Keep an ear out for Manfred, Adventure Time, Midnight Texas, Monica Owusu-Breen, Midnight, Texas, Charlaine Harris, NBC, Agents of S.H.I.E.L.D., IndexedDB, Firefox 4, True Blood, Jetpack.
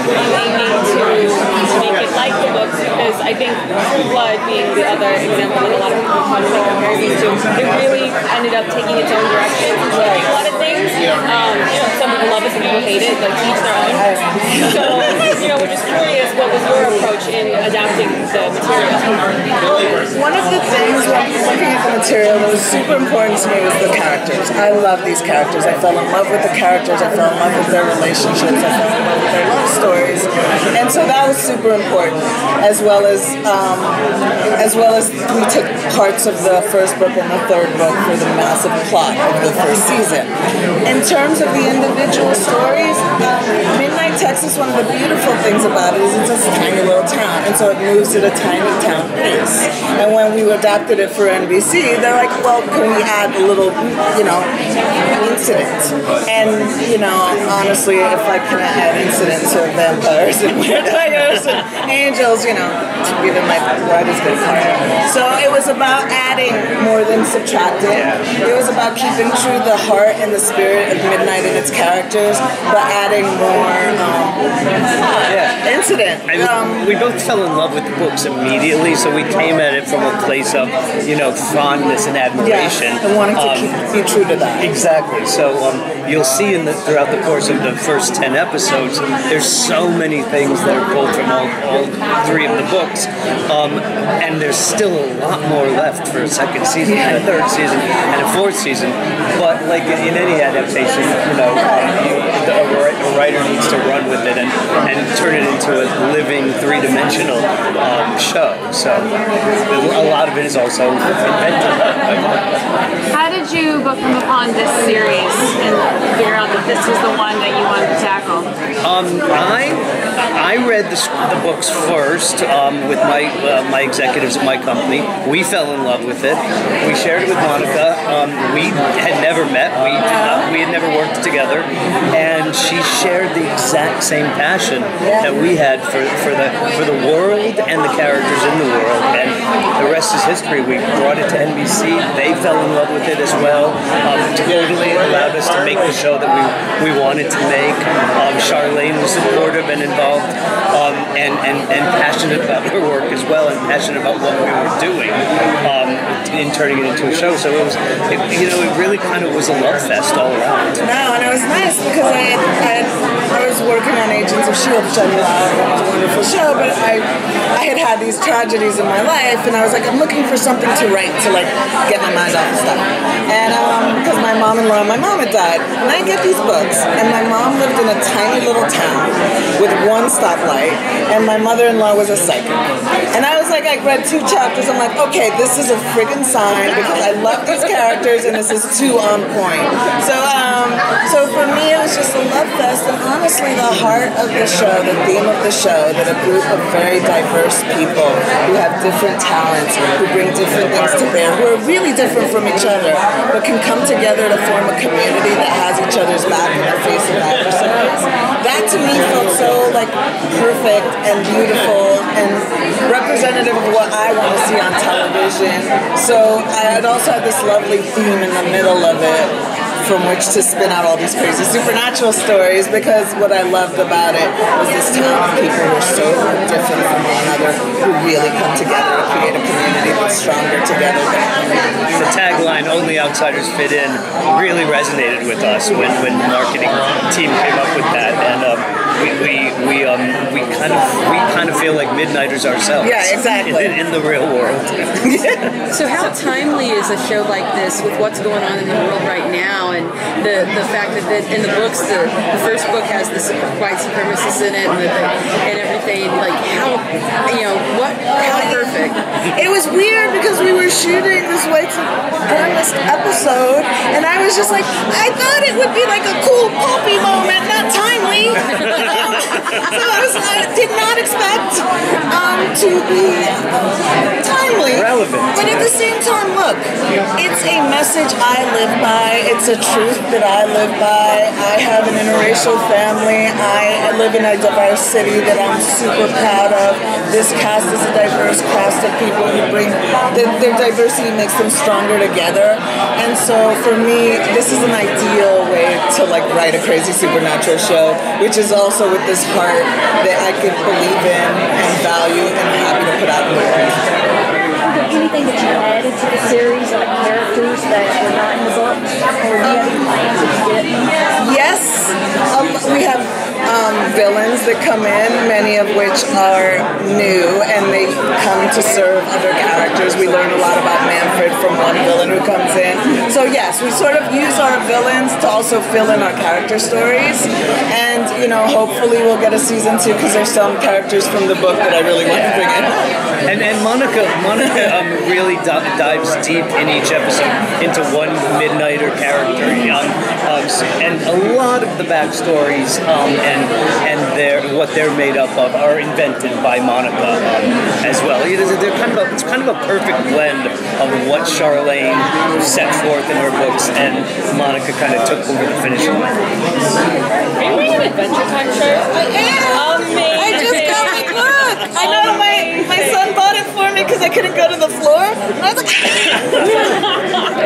think I'm aiming to make it like the books, because I think True Blood being the other example that a lot of people constantly compare these to, it really ended up taking its own direction, like a lot of things. Some people love it, some people hate it, like each their own. So, you know, we're just curious, what was your approach in adapting the material? One of the things when looking at the material that was super important to me was the characters. I love these characters. I fell in love with the characters. I fell in love with their relationships. I fell in love with their love stories. And so that was super important, as well as we took parts of the first book and the third book for the massive plot of the first season. In terms of the individual stories, Midnight Texas, one of the beautiful things about it is it's just a tiny little town, and so it moves at a tiny town pace. And when we adapted it for NBC, they're like, well, can we add a little, you know, incident? And, you know, honestly, if I can add incidents of vampires and weird tigers and angels, you know, to be the writer's good part. So it was about adding more than subtracting. It was about keeping true the heart and the spirit of Midnight and its characters, but adding more incident. We both fell in love with the books immediately, so we came at it from a place of, you know, fondness and admiration. Yeah, and wanting to be true to that. Exactly. So you'll see throughout the course of the first 10 episodes, there's so many things that are pulled from all three of the books, and there's still a lot more left for a second season, and a third season, and a fourth season. But like in any adaptation, you know, a writer needs to run with it and turn it into a living, three-dimensional show. So a lot of it is also invented. How did you come upon this series and figure out that this was the one that you wanted to tackle? I read the books first with my executives at my company. We fell in love with it. We shared it with Monica. We had never met. We had never worked together, and she shared the exact same passion that we had for the world and the characters in the world. And the rest is history. We brought it to NBC. They fell in love with it as well. Totally allowed us to make the show that we wanted to make. Charlaine was supportive and involved, and passionate about her work as well, and passionate about what we were doing in turning it into a show. So it was, you know, it really kind of was a love fest all around. No, and it was nice because I was working on Agents of S.H.I.E.L.D., which I love. It was a wonderful show, but I had had these tragedies in my life, and I was like, I'm looking for something to write to like get my mind off of stuff. And because my mom-in-law, my mom had died, and I get these books, and my mom lived in a tiny little town with one stoplight, and my mother-in-law was a psychic. And I was like, I read 2 chapters, I'm like, okay, this is a friggin' sign, because I love these characters, and this is too on point. So, so for me, it was just a love fest, and honestly, the heart of the show, the theme of the show, that a group of very diverse people who have different talents, who bring different things to bear, who are really different from each other, but can come together to form a community that has each other's back in the face of adversaries. That to me felt so like perfect and beautiful and representative of what I want to see on television. So it also had this lovely theme in the middle of it from which to spin out all these crazy supernatural stories, because what I loved about it was this town of people who are so different from one another who really come together to create a community that's stronger together than anyone. The tagline, "Only Outsiders Fit In," really resonated with us when the marketing team came up with that, and we kind of feel like Midnighters ourselves. Yeah, exactly. In the real world. So how timely is a show like this with what's going on in the world right now, and the fact that in the books, the first book has the white supremacists in it and everything. Like how perfect. It was weird because we were shooting this white supremacist episode, and I was just like, I thought it would be like a cool pulpy moment, not timely. So I did not expect to be timely. Relevant. But at the same time, look, it's a message I live by. It's a truth that I live by. I have an interracial family. I live in a diverse city that I'm super proud of. This cast is a diverse cast of people who bring... Their diversity makes them stronger together. And so for me, this is an ideal way to like write a crazy supernatural show, which is also also with this heart that I could believe in and value and I'm happy to put out in the world. Is there anything that you added to the series or the characters that were not in the book? Or do you have plans to get them? Yes. We have villains that come in, many of which are new, and they come to serve other characters. We learn a lot about Manfred from one villain who comes in. So yes, we sort of use our villains to also fill in our character stories, and you know, hopefully we'll get a season 2 because there's some characters from the book that I really want to bring in. And Monica really dives deep in each episode into one Midnighter character, and a lot of the backstories and what they're made up of are invented by Monica as well. It's kind of a perfect blend of what Charlaine set forth in her books and Monica kind of took over the finishing line. Are you reading Adventure Time shirt? I am. Amazing. I just got my book. I know my son bought it for me because I couldn't go to the floor, and I was like.